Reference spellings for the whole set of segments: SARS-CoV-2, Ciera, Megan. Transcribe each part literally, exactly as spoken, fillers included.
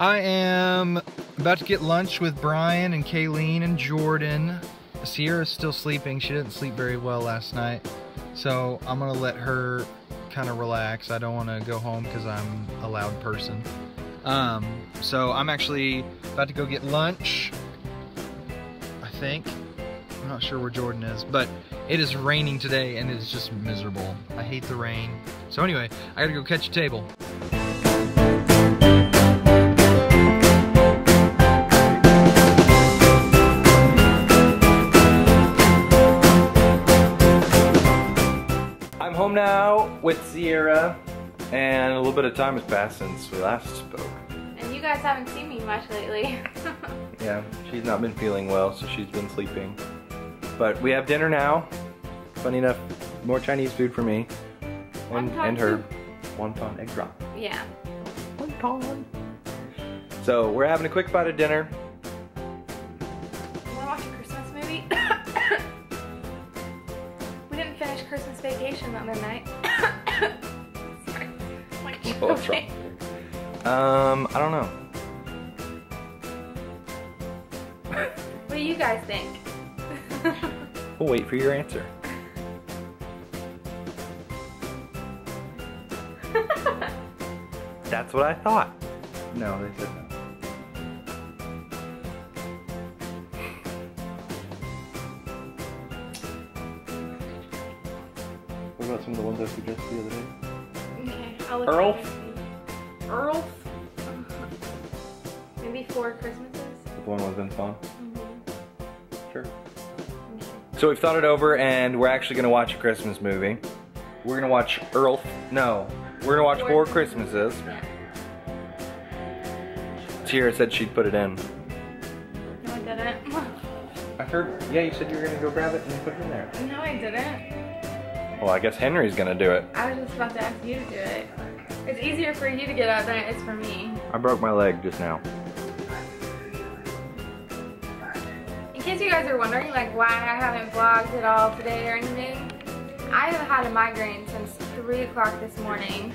I am about to get lunch with Brian and Kayleen and Jordan. Ciera's still sleeping. She didn't sleep very well last night, so I'm gonna let her kind of relax. I don't want to go home because I'm a loud person. Um, so I'm actually about to go get lunch, I think. I'm not sure where Jordan is, but it is raining today and it's just miserable. I hate the rain. So anyway, I gotta go catch a table. I'm home now with Ciera, and a little bit of time has passed since we last spoke. And you guys haven't seen me much lately. Yeah, she's not been feeling well, so she's been sleeping. But we have dinner now. Funny enough, more Chinese food for me. One and her. Wonton egg drop. Yeah. Wonton. So we're having a quick bite of dinner. We're watching a Christmas movie. We didn't finish Christmas Vacation that midnight. Sorry. Like, oh, what's wrong? Um, I don't know. What do you guys think? We'll wait for your answer. That's what I thought. No, they said no. What about some of the ones I suggested the other day? Okay, I'll look. Earl? Earl? Maybe Four Christmases? The one was in fun? Mm-hmm. Sure. So we've thought it over, and we're actually gonna watch a Christmas movie. We're gonna watch Earl. No, we're gonna watch Four Christmases. Ciera said she'd put it in. No, I didn't. I heard. Yeah, you said you were gonna go grab it and put it in there. No, I didn't. Well, I guess Henry's gonna do it. I was just about to ask you to do it. It's easier for you to get out than it is for me. I broke my leg just now. In case you guys are wondering, like, why I haven't vlogged at all today or anything, I have had a migraine since three o'clock this morning,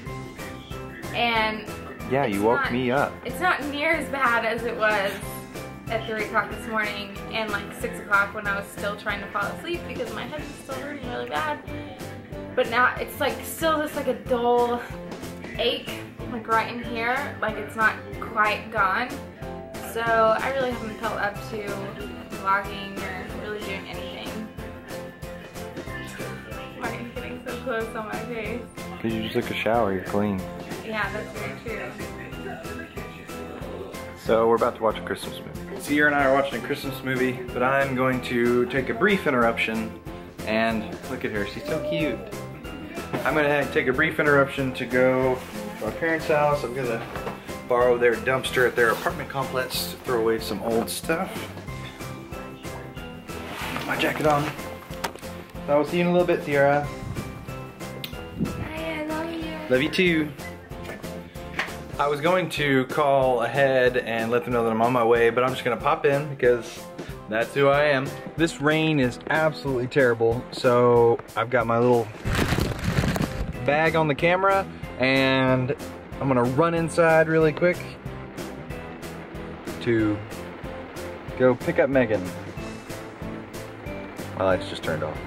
and yeah, you woke me up. It's not near as bad as it was at three o'clock this morning and like six o'clock when I was still trying to fall asleep because my head was still hurting really bad. But now it's like still just like a dull ache, like right in here, like it's not quite gone. So I really haven't felt up to vlogging or really doing anything. Why are you getting so close on my face? Because you just took a shower, you're clean. Yeah, that's very true. So we're about to watch a Christmas movie. Ciera and I are watching a Christmas movie, but I'm going to take a brief interruption and look at her, she's so cute. I'm gonna take a brief interruption to go to our parents' house. I'm gonna borrow their dumpster at their apartment complex to throw away some old stuff. My jacket on. So I will see you in a little bit, Ciera. Hi, I love you. Love you too. I was going to call ahead and let them know that I'm on my way, but I'm just gonna pop in because that's who I am. This rain is absolutely terrible, so I've got my little bag on the camera and I'm gonna run inside really quick to go pick up Megan. My lights just turned off.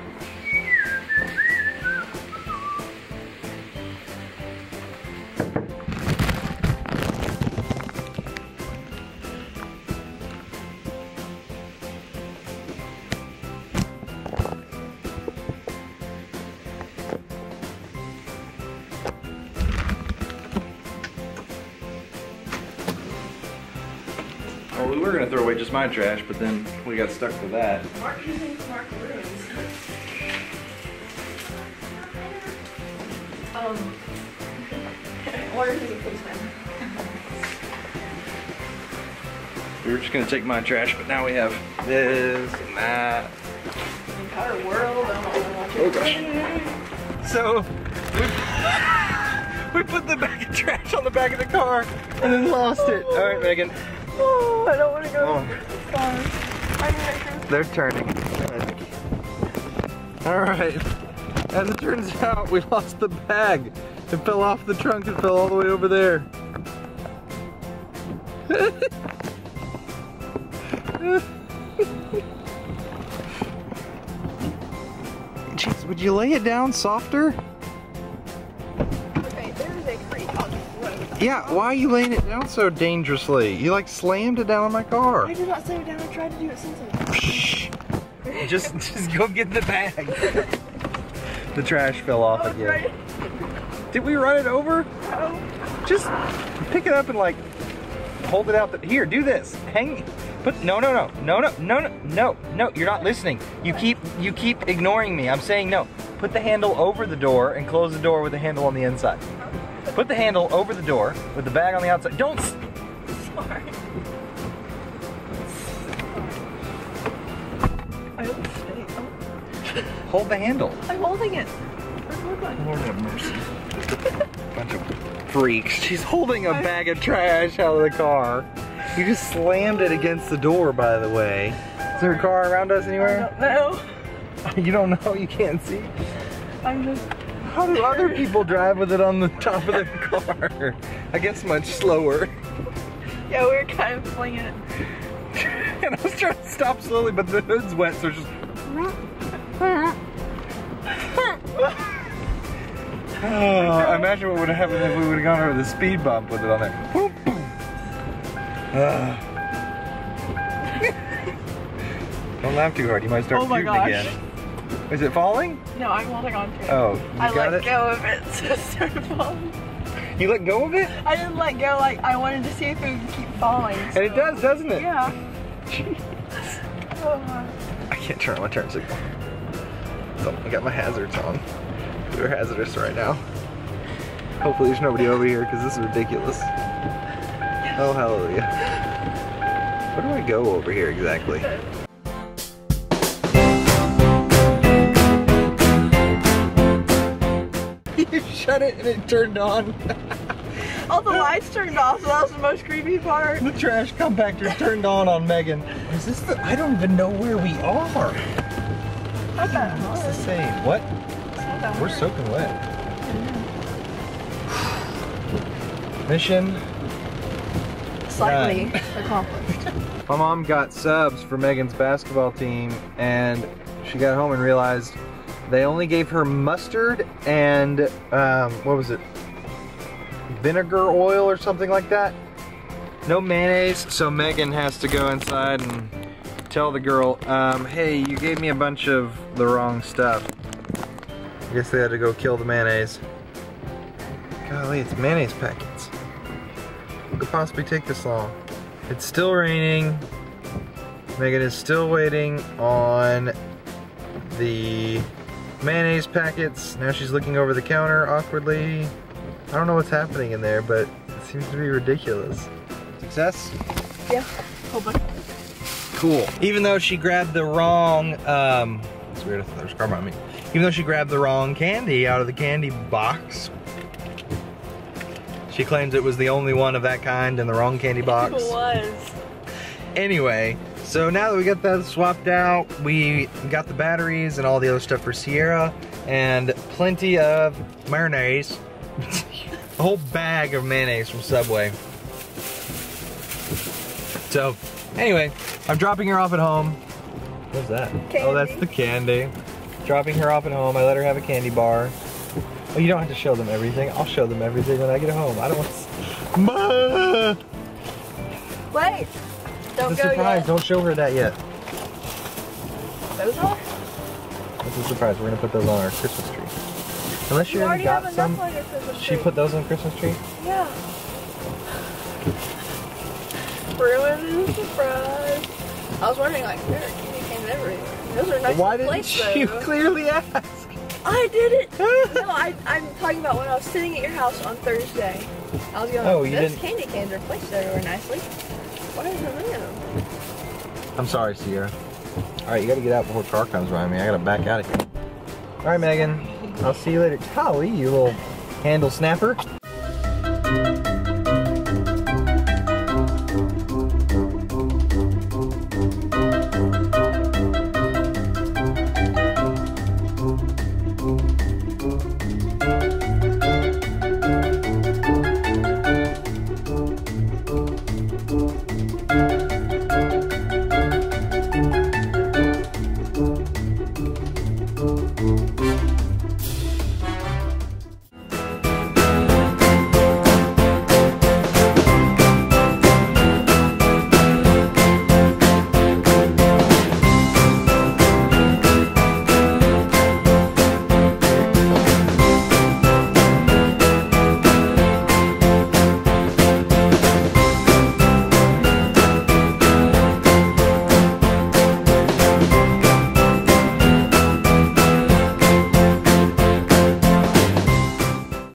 Well, we were gonna throw away just my trash, but then we got stuck with that. Mark using smart rooms. Um, or is it a policeman? We were just gonna take my trash, but now we have this and that. The entire world. I don't know what you're doing. So we, we put the bag of trash on the back of the car and then lost it. All right, Megan. Oh, I don't want to go. Oh. They're turning. Alright, as it turns out, we lost the bag. It fell off the trunk and fell all the way over there. Jeez, would you lay it down softer? Okay, there's a creek on this road. Yeah, why are you laying it down so dangerously? You like slammed it down on my car. I did not slam it down, I tried to do it since then. just, just go get the bag. The trash fell off oh, again. Right. Did we run it over? No. Just pick it up and like hold it out. The, here, do this. Hang. But no, no, no, no, no, no, no, no, no. You're not listening. You keep, you keep ignoring me. I'm saying no. Put the handle over the door and close the door with the handle on the inside. Put the handle over the door with the bag on the outside. Don't. Sorry. I don't stay. Oh. Hold the handle. I'm holding it. Lord have mercy. Bunch of. Freak. She's holding a bag of trash out of the car. You just slammed it against the door, by the way. Is there a car around us anywhere? No. You don't know? You can't see? I'm just... How do other people drive with it on the top of their car? I guess much slower. Yeah, we were kind of flinging it. And I was trying to stop slowly, but the hood's wet, so it's just... Oh, imagine what would have happened if we would have gone over the speed bump with it on there. Whoop, boom. Uh. Don't laugh too hard, you might start oh my shooting gosh. Again. Is it falling? No, I'm holding on to it. Oh, you I got let it? go of it, so it started falling. You let go of it? I didn't let go, like, I wanted to see if it would keep falling. So. And it does, doesn't it? Yeah. Jeez. Oh my. I can't turn on my turn signal. So I got my hazards on. We're hazardous right now. Hopefully there's nobody over here because this is ridiculous. Oh, hallelujah. Where do I go over here exactly? You shut it and it turned on. All the lights turned off, so that was the most creepy part. The trash compactor turned on on Megan. Is this the, I don't even know where we are. Not that hard. It's the same. What? We're soaking wet. Mm-hmm. Mission slightly accomplished. My mom got subs for Megan's basketball team, and she got home and realized they only gave her mustard and um, what was it? Vinegar oil or something like that. No mayonnaise, so Megan has to go inside and tell the girl, um, "Hey, you gave me a bunch of the wrong stuff." I guess they had to go kill the mayonnaise. Golly, it's mayonnaise packets. What could possibly take this long? It's still raining. Megan is still waiting on the mayonnaise packets. Now she's looking over the counter awkwardly. I don't know what's happening in there, but it seems to be ridiculous. Success? Yeah, whole bunch. Cool. Even though she grabbed the wrong, um, it's weird if there's karma on me. Even though she grabbed the wrong candy out of the candy box. She claims it was the only one of that kind in the wrong candy box. It was. Anyway, so now that we got that swapped out, we got the batteries and all the other stuff for Ciera and plenty of mayonnaise. A whole bag of mayonnaise from Subway. So, anyway, I'm dropping her off at home. What's that? Candy. Oh, that's the candy. Dropping her off at home. I let her have a candy bar. Oh, you don't have to show them everything. I'll show them everything when I get home. I don't want to... Ma! Wait! Don't it's a go surprise. Yet. Don't show her that yet. Those are? It's a surprise. We're going to put those on our Christmas tree. Unless you already got have some... enough on your Christmas tree. She put those on Christmas tree? Yeah. Ruined the surprise. I was wondering, like, there candy came and everything. Those are nice. Why didn't you clearly ask? I didn't. No, I, I'm talking about when I was sitting at your house on Thursday. I was going, oh, you those didn't... candy canes are placed everywhere nicely. What is the room? I'm sorry, Ciera. All right, you got to get out before car comes by me. I got to back out of here. All right, Megan. I'll see you later. Holly, you little handle snapper.